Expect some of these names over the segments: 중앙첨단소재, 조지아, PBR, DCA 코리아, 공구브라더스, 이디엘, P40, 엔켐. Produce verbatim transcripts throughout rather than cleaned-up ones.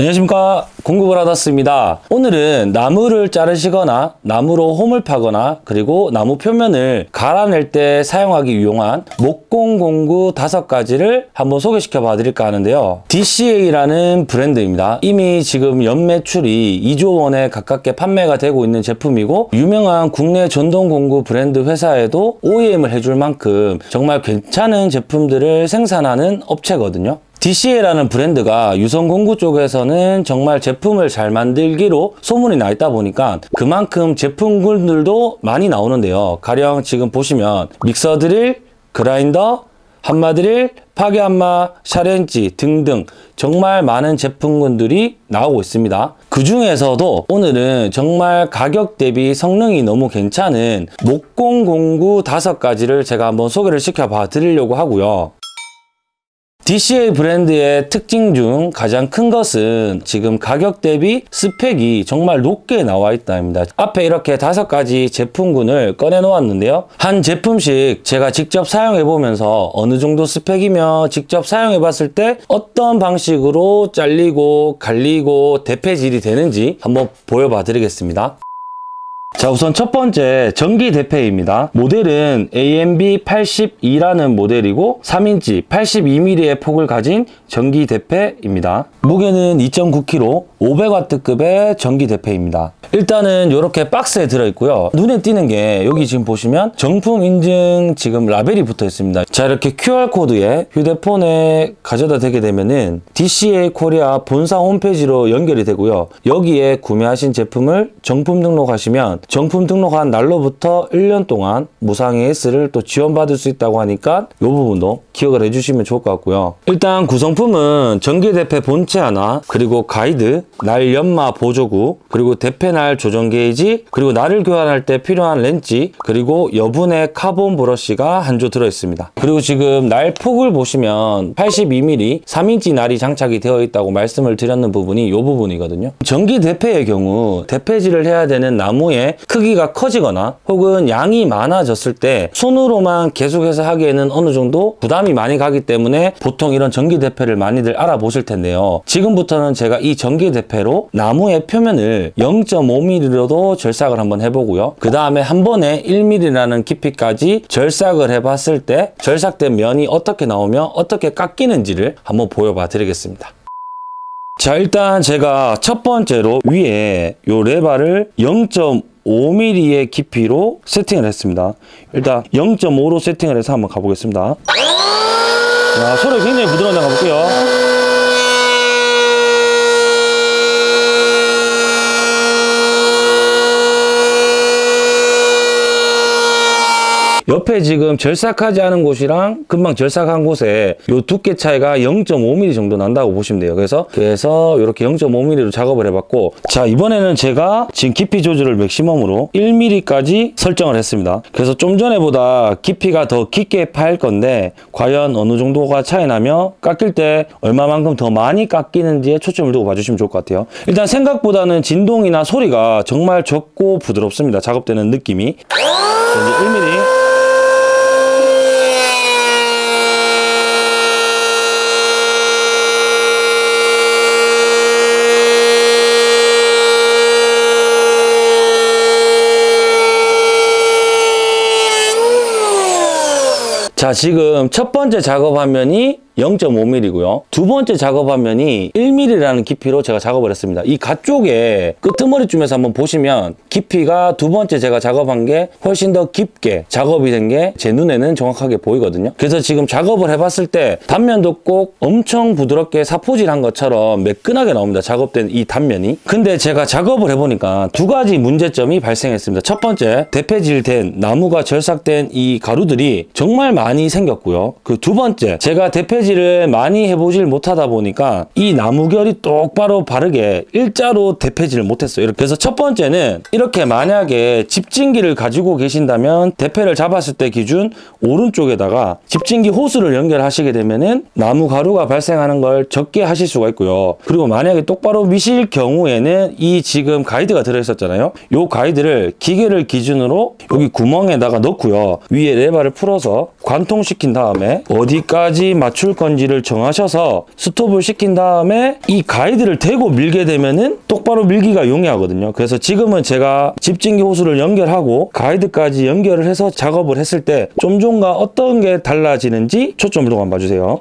안녕하십니까, 공구브라더스입니다. 오늘은 나무를 자르시거나 나무로 홈을 파거나 그리고 나무 표면을 갈아낼 때 사용하기 유용한 목공 공구 다섯 가지를 한번 소개시켜 봐 드릴까 하는데요. 디씨에이라는 브랜드입니다. 이미 지금 연매출이 이조 원에 가깝게 판매가 되고 있는 제품이고 유명한 국내 전동 공구 브랜드 회사에도 오이엠을 해줄 만큼 정말 괜찮은 제품들을 생산하는 업체거든요. 디씨에이라는 브랜드가 유성공구 쪽에서는 정말 제품을 잘 만들기로 소문이 나 있다 보니까 그만큼 제품군들도 많이 나오는데요. 가령 지금 보시면 믹서 드릴, 그라인더, 한마 드릴, 파괴 한마, 샤렌지 등등 정말 많은 제품군들이 나오고 있습니다. 그 중에서도 오늘은 정말 가격 대비 성능이 너무 괜찮은 목공 공구 다섯 가지를 제가 한번 소개를 시켜봐 드리려고 하고요. 디씨에이 브랜드의 특징 중 가장 큰 것은 지금 가격 대비 스펙이 정말 높게 나와 있다입니다. 앞에 이렇게 다섯 가지 제품군을 꺼내 놓았는데요. 한 제품씩 제가 직접 사용해 보면서 어느 정도 스펙이며 직접 사용해 봤을 때 어떤 방식으로 잘리고 갈리고 대패질이 되는지 한번 보여봐 드리겠습니다. 자, 우선 첫 번째 전기 대패입니다. 모델은 에이엠비 팔십이라는 모델이고 삼 인치 팔십이 밀리미터의 폭을 가진 전기 대패입니다. 무게는 이 점 구 킬로그램, 오백 와트급의 전기 대패입니다. 일단은 이렇게 박스에 들어있고요. 눈에 띄는 게 여기 지금 보시면 정품 인증 지금 라벨이 붙어 있습니다. 자, 이렇게 큐알코드에 휴대폰에 가져다 대게 되면은 디씨에이 코리아 본사 홈페이지로 연결이 되고요. 여기에 구매하신 제품을 정품 등록하시면 정품 등록한 날로부터 일 년 동안 무상의 혜스를 또 지원받을 수 있다고 하니까 이 부분도 기억을 해주시면 좋을 것 같고요. 일단 구성품은 전기 대패 본체 하나, 그리고 가이드, 날 연마 보조구, 그리고 대패 날 조정 게이지, 그리고 날을 교환할 때 필요한 렌치, 그리고 여분의 카본 브러쉬가 한 조 들어있습니다. 그리고 지금 날 폭을 보시면 팔십이 밀리미터 삼 인치 날이 장착이 되어 있다고 말씀을 드렸는 부분이 이 부분이거든요. 전기 대패의 경우 대패질을 해야 되는 나무의 크기가 커지거나 혹은 양이 많아졌을 때 손으로만 계속해서 하기에는 어느 정도 부담이 많이 가기 때문에 보통 이런 전기 대패를 많이들 알아보실 텐데요. 지금부터는 제가 이 전기 대패로 나무의 표면을 영 점 오 밀리미터로도 절삭을 한번 해보고요. 그 다음에 한 번에 일 밀리미터라는 깊이까지 절삭을 해봤을 때 절삭된 면이 어떻게 나오며 어떻게 깎이는지를 한번 보여봐 드리겠습니다. 자, 일단 제가 첫 번째로 위에 요 레바를 영 점 오 밀리미터의 깊이로 세팅을 했습니다. 일단 영 점 오로 세팅을 해서 한번 가보겠습니다. 자, 소리 굉장히 부드러운데 가볼게요. 옆에 지금 절삭하지 않은 곳이랑 금방 절삭한 곳에 요 두께 차이가 영 점 오 밀리미터 정도 난다고 보시면 돼요. 그래서 그래서 이렇게 영 점 오 밀리미터로 작업을 해봤고, 자, 이번에는 제가 지금 깊이 조절을 맥시멈으로 일 밀리미터까지 설정을 했습니다. 그래서 좀 전에보다 깊이가 더 깊게 파일 건데 과연 어느 정도가 차이 나며 깎일 때 얼마만큼 더 많이 깎이는지에 초점을 두고 봐주시면 좋을 것 같아요. 일단 생각보다는 진동이나 소리가 정말 적고 부드럽습니다. 작업되는 느낌이. 자, 이제 일 밀리미터. 자, 지금 첫 번째 작업 화면이 영 점 오 밀리미터고요. 두 번째 작업 화면이 일 밀리미터라는 깊이로 제가 작업을 했습니다. 이 가쪽에 끝머리쯤에서 한번 보시면 깊이가 두 번째 제가 작업한 게 훨씬 더 깊게 작업이 된 게 제 눈에는 정확하게 보이거든요. 그래서 지금 작업을 해봤을 때 단면도 꼭 엄청 부드럽게 사포질한 것처럼 매끈하게 나옵니다. 작업된 이 단면이. 근데 제가 작업을 해보니까 두 가지 문제점이 발생했습니다. 첫 번째, 대패질된 나무가 절삭된 이 가루들이 정말 많이 생겼고요. 그 두 번째, 제가 대패질 를 많이 해보질 못하다 보니까 이 나무결이 똑바로 바르게 일자로 대패질을 못했어요. 그래서 첫 번째는 이렇게 만약에 집진기를 가지고 계신다면 대패를 잡았을 때 기준 오른쪽에다가 집진기 호스를 연결하시게 되면은 나무 가루가 발생하는 걸 적게 하실 수가 있고요. 그리고 만약에 똑바로 미실 경우에는 이 지금 가이드가 들어있었잖아요. 요 가이드를 기계를 기준으로 여기 구멍에다가 넣고요. 위에 레버를 풀어서 관통시킨 다음에 어디까지 맞출 건지를 정하셔서 스톱을 시킨 다음에 이 가이드를 대고 밀게 되면은 똑바로 밀기가 용이하거든요. 그래서 지금은 제가 집진기 호수를 연결하고 가이드까지 연결을 해서 작업을 했을 때 좀 전과 어떤 게 달라지는지 초점으로 한번 봐주세요.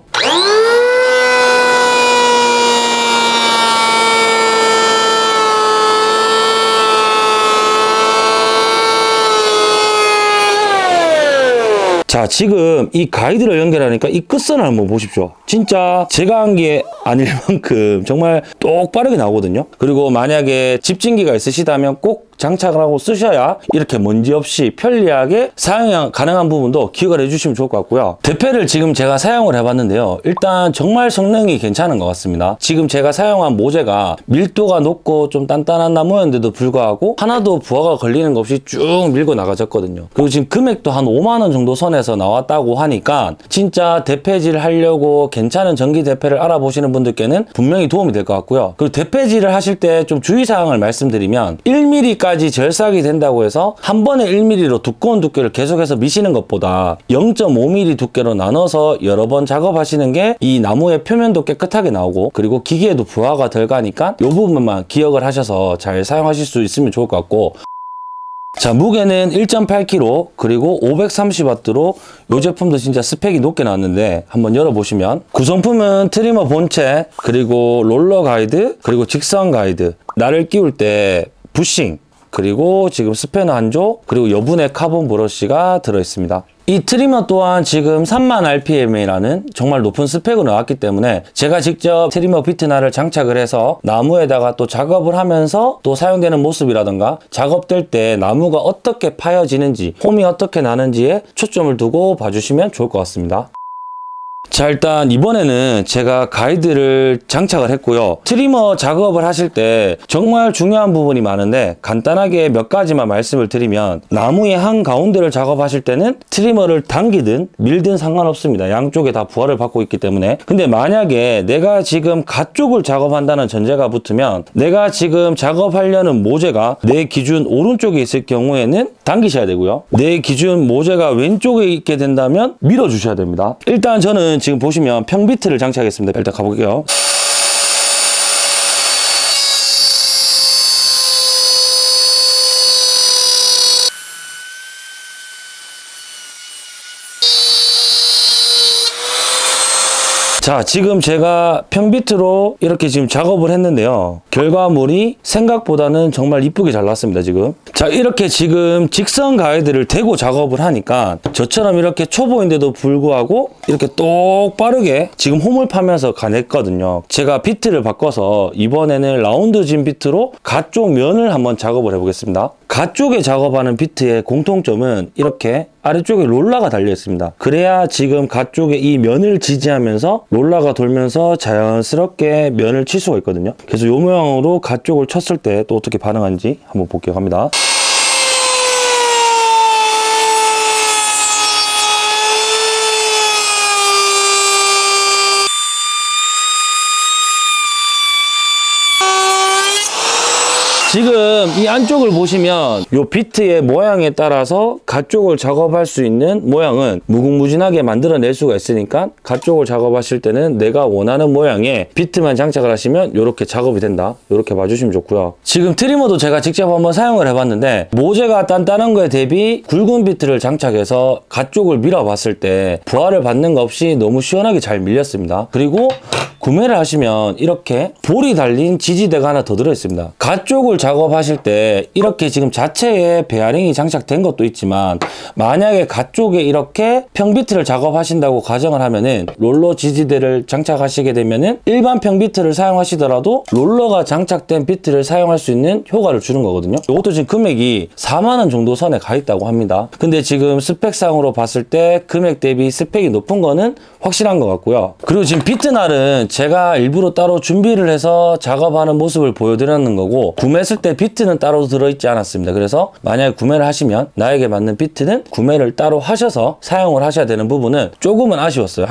자, 지금 이 가이드를 연결하니까 이 끝선을 한번 보십시오. 진짜 제가 한 게 아닐 만큼 정말 똑바르게 나오거든요. 그리고 만약에 집진기가 있으시다면 꼭 장착을 하고 쓰셔야 이렇게 먼지 없이 편리하게 사용 가능한 부분도 기억을 해주시면 좋을 것 같고요. 대패를 지금 제가 사용을 해봤는데요. 일단 정말 성능이 괜찮은 것 같습니다. 지금 제가 사용한 모재가 밀도가 높고 좀 단단한 나무였는데도 불구하고 하나도 부하가 걸리는 것 없이 쭉 밀고 나가졌거든요. 그리고 지금 금액도 한 오만 원 정도 선에서 나왔다고 하니까 진짜 대패질 하려고 괜찮은 전기 대패를 알아보시는 분들께는 분명히 도움이 될 것 같고요. 그리고 대패질을 하실 때 좀 주의사항을 말씀드리면 일 밀리까지 절삭이 된다고 해서 한 번에 일 밀리로 두꺼운 두께를 계속해서 미시는 것보다 영 점 오 밀리 두께로 나눠서 여러 번 작업하시는 게 이 나무의 표면도 깨끗하게 나오고 그리고 기계에도 부하가 덜 가니까 이 부분만 기억을 하셔서 잘 사용하실 수 있으면 좋을 것 같고, 자, 무게는 일 점 팔 킬로그램 그리고 오백삼십 와트로 이 제품도 진짜 스펙이 높게 나왔는데 한번 열어보시면 구성품은 트리머 본체 그리고 롤러 가이드 그리고 직선 가이드, 날을 끼울 때 부싱, 그리고 지금 스패너 한 조, 그리고 여분의 카본 브러쉬가 들어있습니다. 이 트리머 또한 지금 삼만 알피엠이라는 정말 높은 스펙으로 나왔기 때문에 제가 직접 트리머 비트나를 장착을 해서 나무에다가 또 작업을 하면서 또 사용되는 모습이라던가 작업될 때 나무가 어떻게 파여지는지, 홈이 어떻게 나는지에 초점을 두고 봐주시면 좋을 것 같습니다. 자, 일단 이번에는 제가 가이드를 장착을 했고요. 트리머 작업을 하실 때 정말 중요한 부분이 많은데 간단하게 몇 가지만 말씀을 드리면 나무의 한가운데를 작업하실 때는 트리머를 당기든 밀든 상관없습니다. 양쪽에 다 부하를 받고 있기 때문에. 근데 만약에 내가 지금 가쪽을 작업한다는 전제가 붙으면 내가 지금 작업하려는 모재가 내 기준 오른쪽에 있을 경우에는 당기셔야 되고요. 내 기준 모재가 왼쪽에 있게 된다면 밀어주셔야 됩니다. 일단 저는 지금 보시면 평비트를 장착하겠습니다. 일단 가볼게요. 자, 지금 제가 평비트로 이렇게 지금 작업을 했는데요. 결과물이 생각보다는 정말 이쁘게 잘 나왔습니다, 지금. 자, 이렇게 지금 직선 가이드를 대고 작업을 하니까 저처럼 이렇게 초보인데도 불구하고 이렇게 똑바르게 지금 홈을 파면서 가냈거든요. 제가 비트를 바꿔서 이번에는 라운드 진 비트로 가쪽 면을 한번 작업을 해보겠습니다. 가쪽에 작업하는 비트의 공통점은 이렇게 아래쪽에 롤러가 달려 있습니다. 그래야 지금 가쪽에 이 면을 지지하면서 롤러가 돌면서 자연스럽게 면을 칠 수가 있거든요. 그래서 이 모양으로 가쪽을 쳤을 때 또 어떻게 반응하는지 한번 볼게요. 갑니다. 지금 이 안쪽을 보시면 이 비트의 모양에 따라서 가쪽을 작업할 수 있는 모양은 무궁무진하게 만들어낼 수가 있으니까 가쪽을 작업하실 때는 내가 원하는 모양의 비트만 장착을 하시면 이렇게 작업이 된다, 이렇게 봐주시면 좋고요. 지금 트리머도 제가 직접 한번 사용을 해봤는데 모재가 단단한 거에 대비 굵은 비트를 장착해서 가쪽을 밀어봤을 때 부하를 받는 거 없이 너무 시원하게 잘 밀렸습니다. 그리고 구매를 하시면 이렇게 볼이 달린 지지대가 하나 더 들어있습니다. 가쪽을 작업하실 때 이렇게 지금 자체에 베어링이 장착된 것도 있지만 만약에 가쪽에 이렇게 평비트를 작업하신다고 가정을 하면은 롤러 지지대를 장착하시게 되면은 일반 평비트를 사용하시더라도 롤러가 장착된 비트를 사용할 수 있는 효과를 주는 거거든요. 이것도 지금 금액이 사만 원 정도 선에 가 있다고 합니다. 근데 지금 스펙상으로 봤을 때 금액 대비 스펙이 높은 거는 확실한 것 같고요. 그리고 지금 비트날은 제가 일부러 따로 준비를 해서 작업하는 모습을 보여드렸는 거고 구매했을 때 비트는 따로 들어있지 않았습니다. 그래서 만약에 구매를 하시면 나에게 맞는 비트는 구매를 따로 하셔서 사용을 하셔야 되는 부분은 조금은 아쉬웠어요.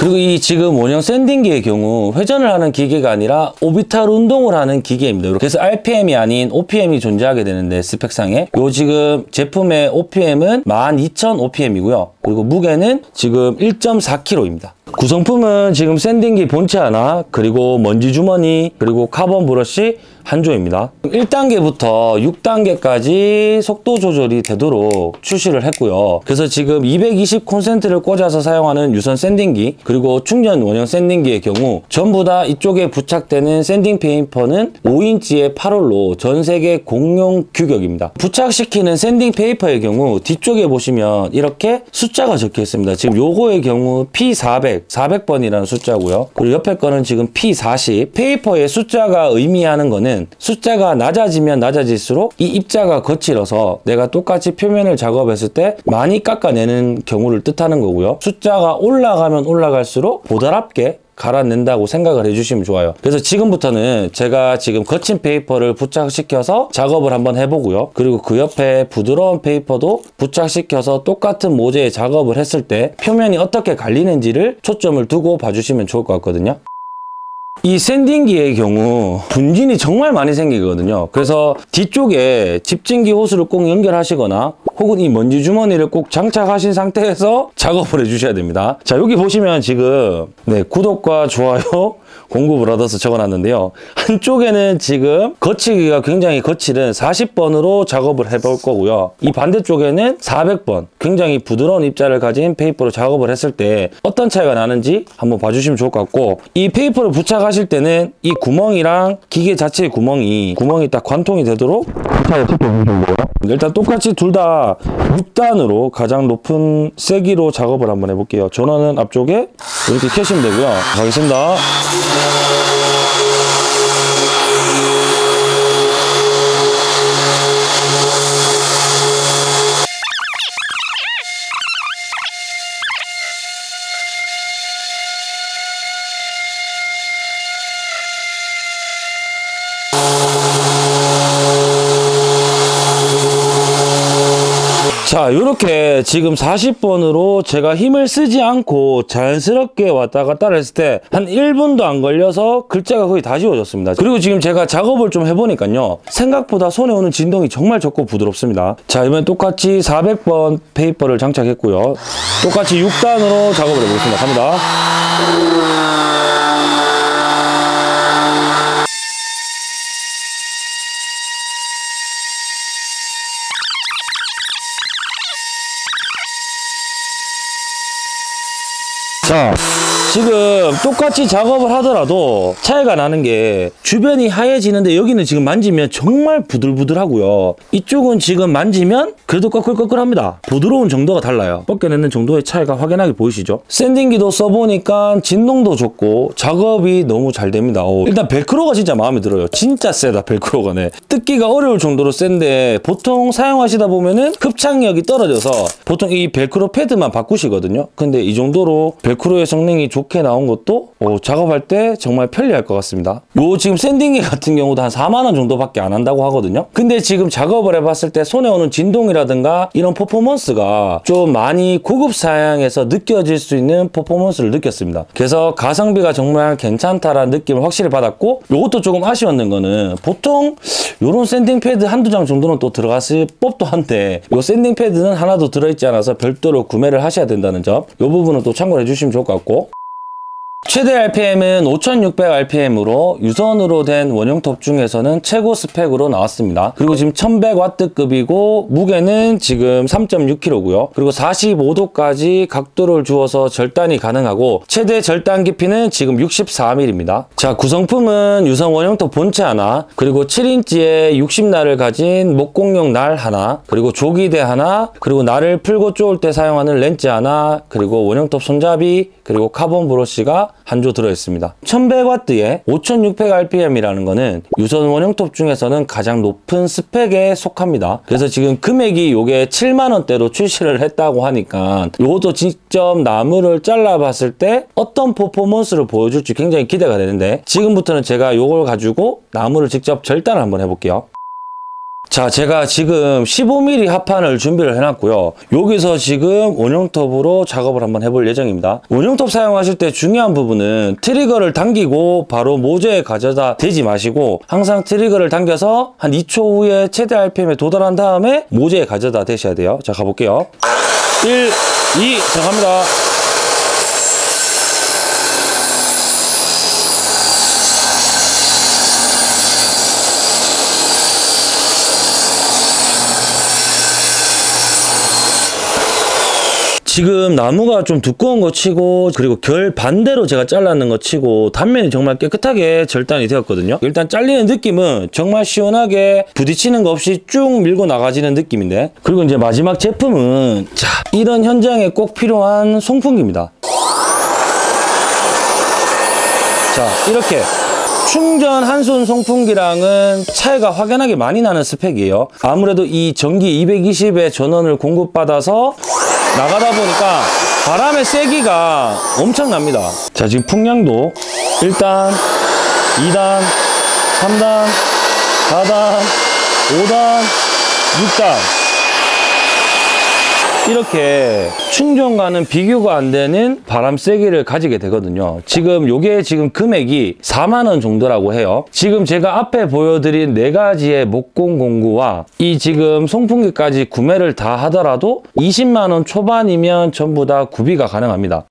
그리고 이 지금 원형 샌딩기의 경우 회전을 하는 기계가 아니라 오비탈 운동을 하는 기계입니다. 그래서 알피엠이 아닌 오피엠이 존재하게 되는데, 스펙상에 요 지금 제품의 오피엠은 만 이천 오피엠이고요 그리고 무게는 지금 일 점 사 킬로그램입니다 구성품은 지금 샌딩기 본체 하나, 그리고 먼지 주머니, 그리고 카본 브러쉬 한 조입니다. 일 단계부터 육 단계까지 속도 조절이 되도록 출시를 했고요. 그래서 지금 이백이십 콘센트를 꽂아서 사용하는 유선 샌딩기, 그리고 충전 원형 샌딩기의 경우 전부 다 이쪽에 부착되는 샌딩 페이퍼는 오 인치의 팔 홀로 전 세계 공용 규격입니다. 부착시키는 샌딩 페이퍼의 경우 뒤쪽에 보시면 이렇게 숫자가 적혀 있습니다. 지금 요거의 경우 피 사백, 사백 번이라는 숫자고요. 그리고 옆에 거는 지금 피 사십. 페이퍼의 숫자가 의미하는 거는 숫자가 낮아지면 낮아질수록 이 입자가 거칠어서 내가 똑같이 표면을 작업했을 때 많이 깎아내는 경우를 뜻하는 거고요. 숫자가 올라가면 올라갈수록 보다랍게 갈아낸다고 생각을 해주시면 좋아요. 그래서 지금부터는 제가 지금 거친 페이퍼를 부착시켜서 작업을 한번 해보고요. 그리고 그 옆에 부드러운 페이퍼도 부착시켜서 똑같은 모재에 작업을 했을 때 표면이 어떻게 갈리는지를 초점을 두고 봐주시면 좋을 것 같거든요. 이 샌딩기의 경우 분진이 정말 많이 생기거든요. 그래서 뒤쪽에 집진기 호스를 꼭 연결하시거나 혹은 이 먼지 주머니를 꼭 장착하신 상태에서 작업을 해주셔야 됩니다. 자, 여기 보시면 지금 네, 구독과 좋아요, 공구브라더스 적어놨는데요. 한쪽에는 지금 거치기가 굉장히 거칠은 사십 번으로 작업을 해볼 거고요. 이 반대쪽에는 사백 번, 굉장히 부드러운 입자를 가진 페이퍼로 작업을 했을 때 어떤 차이가 나는지 한번 봐주시면 좋을 것 같고, 이 페이퍼를 부착하실 때는 이 구멍이랑 기계 자체의 구멍이 구멍이 딱 관통이 되도록 부착을 시켜주시고요. 일단 똑같이 둘 다 육 단으로 가장 높은 세기로 작업을 한번 해볼게요. 전원은 앞쪽에 이렇게 켜시면 되고요. 가겠습니다. 자, 이렇게 지금 사십 번으로 제가 힘을 쓰지 않고 자연스럽게 왔다 갔다 했을 때 한 일 분도 안 걸려서 글자가 거의 다 지워졌습니다. 그리고 지금 제가 작업을 좀 해보니까요, 생각보다 손에 오는 진동이 정말 적고 부드럽습니다. 자, 이번엔 똑같이 사백 번 페이퍼를 장착했고요. 똑같이 육 단으로 작업을 해보겠습니다. 갑니다. 자, 지금 똑같이 작업을 하더라도 차이가 나는 게 주변이 하얘지는데 여기는 지금 만지면 정말 부들부들하고요. 이쪽은 지금 만지면 그래도 꺼끌꺼끌합니다. 부드러운 정도가 달라요. 벗겨내는 정도의 차이가 확연하게 보이시죠? 샌딩기도 써보니까 진동도 좋고 작업이 너무 잘 됩니다. 오, 일단 벨크로가 진짜 마음에 들어요. 진짜 세다, 벨크로가. 네. 뜯기가 어려울 정도로 센데 보통 사용하시다 보면은 흡착력이 떨어져서 보통 이 벨크로 패드만 바꾸시거든요. 근데 이 정도로 벨크로의 성능이 좋게 나온 것도 오, 작업할 때 정말 편리할 것 같습니다. 요 지금 샌딩기 같은 경우도 한 사만 원 정도밖에 안 한다고 하거든요. 근데 지금 작업을 해봤을 때 손에 오는 진동이라든가 이런 퍼포먼스가 좀 많이 고급 사양에서 느껴질 수 있는 퍼포먼스를 느꼈습니다. 그래서 가성비가 정말 괜찮다라는 느낌을 확실히 받았고, 요것도 조금 아쉬웠는 거는 보통 요런 샌딩 패드 한두 장 정도는 또 들어갔을 법도 한데 요 샌딩 패드는 하나도 들어있지 않아서 별도로 구매를 하셔야 된다는 점, 요 부분은 또 참고를 해주시면 좋을 것 같고, 최대 알피엠은 오천육백 알피엠으로 유선으로 된 원형톱 중에서는 최고 스펙으로 나왔습니다. 그리고 지금 천백 와트급이고 무게는 지금 삼 점 육 킬로그램고요. 그리고 사십오 도까지 각도를 주어서 절단이 가능하고 최대 절단 깊이는 지금 육십사 밀리미터입니다. 자, 구성품은 유선 원형톱 본체 하나, 그리고 칠 인치의 육십 날을 가진 목공용 날 하나, 그리고 조기대 하나, 그리고 날을 풀고 쪼을 때 사용하는 렌즈 하나, 그리고 원형톱 손잡이, 그리고 카본 브러쉬가 한 조 들어있습니다. 천백 와트에 오천육백 알피엠이라는 거는 유선 원형톱 중에서는 가장 높은 스펙에 속합니다. 그래서 지금 금액이 요게 칠만 원대로 출시를 했다고 하니까 요것도 직접 나무를 잘라봤을 때 어떤 퍼포먼스를 보여줄지 굉장히 기대가 되는데, 지금부터는 제가 요걸 가지고 나무를 직접 절단을 한번 해볼게요. 자, 제가 지금 십오 밀리미터 합판을 준비를 해놨고요. 여기서 지금 원형톱으로 작업을 한번 해볼 예정입니다. 원형톱 사용하실 때 중요한 부분은 트리거를 당기고 바로 모재에 가져다 대지 마시고 항상 트리거를 당겨서 한 이 초 후에 최대 알피엠에 도달한 다음에 모재에 가져다 대셔야 돼요. 자, 가볼게요. 일, 이, 들어갑니다. 지금 나무가 좀 두꺼운 거 치고 그리고 결 반대로 제가 잘랐는 거 치고 단면이 정말 깨끗하게 절단이 되었거든요. 일단 잘리는 느낌은 정말 시원하게 부딪히는 거 없이 쭉 밀고 나가지는 느낌인데, 그리고 이제 마지막 제품은 자, 이런 현장에 꼭 필요한 송풍기입니다. 자, 이렇게 충전 한손 송풍기랑은 차이가 확연하게 많이 나는 스펙이에요. 아무래도 이 전기 이백이십의 전원을 공급받아서 나가다 보니까 바람의 세기가 엄청납니다. 자, 지금 풍량도 일 단, 이 단, 삼 단, 사 단, 오 단, 육 단 이렇게 충전과는 비교가 안 되는 바람 세기를 가지게 되거든요. 지금 요게 지금 금액이 사만 원 정도라고 해요. 지금 제가 앞에 보여드린 네 가지의 목공 공구와 이 지금 송풍기까지 구매를 다 하더라도 이십만 원 초반이면 전부 다 구비가 가능합니다.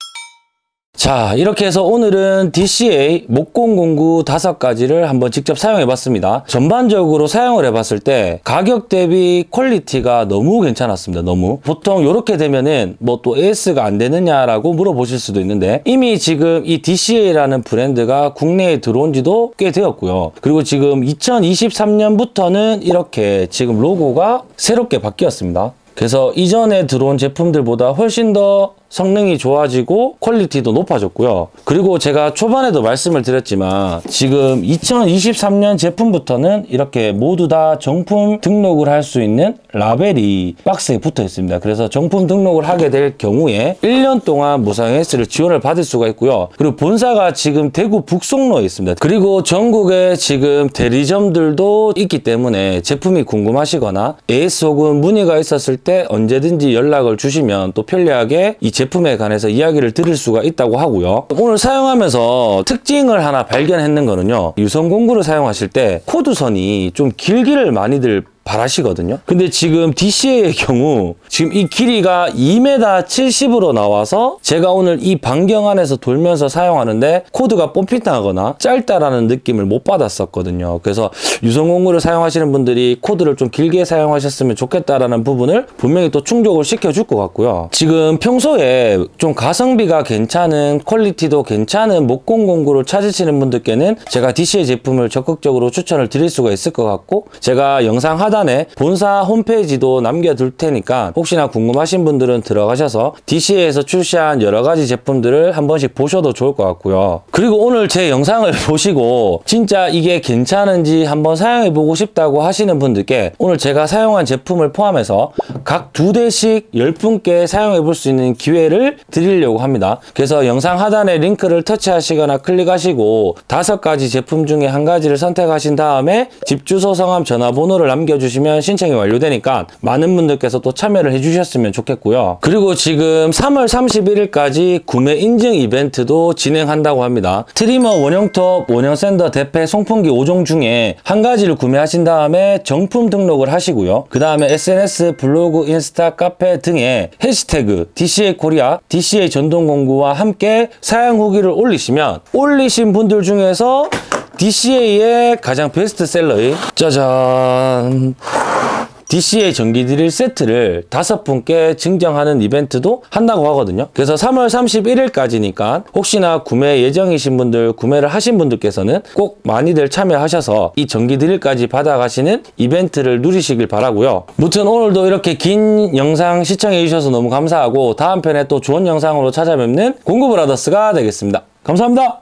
자, 이렇게 해서 오늘은 디씨에이 목공공구 다섯 가지를 한번 직접 사용해봤습니다. 전반적으로 사용을 해봤을 때 가격 대비 퀄리티가 너무 괜찮았습니다. 너무. 보통 이렇게 되면은 뭐 또 에이에스가 안 되느냐라고 물어보실 수도 있는데, 이미 지금 이 디씨에이라는 브랜드가 국내에 들어온 지도 꽤 되었고요. 그리고 지금 이천이십삼 년부터는 이렇게 지금 로고가 새롭게 바뀌었습니다. 그래서 이전에 들어온 제품들보다 훨씬 더 성능이 좋아지고 퀄리티도 높아졌고요. 그리고 제가 초반에도 말씀을 드렸지만 지금 이천이십삼 년 제품부터는 이렇게 모두 다 정품 등록을 할 수 있는 라벨이 박스에 붙어 있습니다. 그래서 정품 등록을 하게 될 경우에 일 년 동안 무상 에이에스를 지원을 받을 수가 있고요. 그리고 본사가 지금 대구 북송로에 있습니다. 그리고 전국에 지금 대리점들도 있기 때문에 제품이 궁금하시거나 에이에스 혹은 문의가 있었을 때 언제든지 연락을 주시면 또 편리하게 이 제품에 관해서 이야기를 들을 수가 있다고 하고요. 오늘 사용하면서 특징을 하나 발견했는 거는요, 유선 공구를 사용하실 때 코드선이 좀 길기를 많이들 바라시거든요. 근데 지금 디씨에이의 경우 지금 이 길이가 이 미터 칠십으로 나와서 제가 오늘 이 반경 안에서 돌면서 사용하는데 코드가 뽑힌다거나 짧다라는 느낌을 못 받았었거든요. 그래서 유선 공구를 사용하시는 분들이 코드를 좀 길게 사용하셨으면 좋겠다라는 부분을 분명히 또 충족을 시켜줄 것 같고요. 지금 평소에 좀 가성비가 괜찮은, 퀄리티도 괜찮은 목공 공구를 찾으시는 분들께는 제가 디씨에이 제품을 적극적으로 추천을 드릴 수가 있을 것 같고, 제가 영상 하단 하단에 본사 홈페이지도 남겨둘 테니까 혹시나 궁금하신 분들은 들어가셔서 디씨에이에서 출시한 여러 가지 제품들을 한 번씩 보셔도 좋을 것 같고요. 그리고 오늘 제 영상을 보시고 진짜 이게 괜찮은지 한번 사용해보고 싶다고 하시는 분들께 오늘 제가 사용한 제품을 포함해서 각 두 대씩 열 분께 사용해볼 수 있는 기회를 드리려고 합니다. 그래서 영상 하단에 링크를 터치하시거나 클릭하시고 다섯 가지 제품 중에 한 가지를 선택하신 다음에 집 주소, 성함, 전화번호를 남겨 주시면 신청이 완료되니까 많은 분들께서 또 참여를 해주셨으면 좋겠고요. 그리고 지금 삼월 삼십일일까지 구매 인증 이벤트도 진행한다고 합니다. 트리머, 원형톱, 원형샌더, 대패, 송풍기 오 종 중에 한 가지를 구매하신 다음에 정품 등록을 하시고요. 그 다음에 에스엔에스, 블로그, 인스타, 카페 등에 해시태그 디씨에이 코리아, 디씨에이 전동공구와 함께 사용 후기를 올리시면 올리신 분들 중에서 디씨에이의 가장 베스트셀러인 짜잔! 디씨에이 전기 드릴 세트를 다섯 분께 증정하는 이벤트도 한다고 하거든요. 그래서 삼월 삼십일일까지니까 혹시나 구매 예정이신 분들, 구매를 하신 분들께서는 꼭 많이들 참여하셔서 이 전기 드릴까지 받아가시는 이벤트를 누리시길 바라고요. 무튼 오늘도 이렇게 긴 영상 시청해 주셔서 너무 감사하고 다음 편에 또 좋은 영상으로 찾아뵙는 공구브라더스가 되겠습니다. 감사합니다.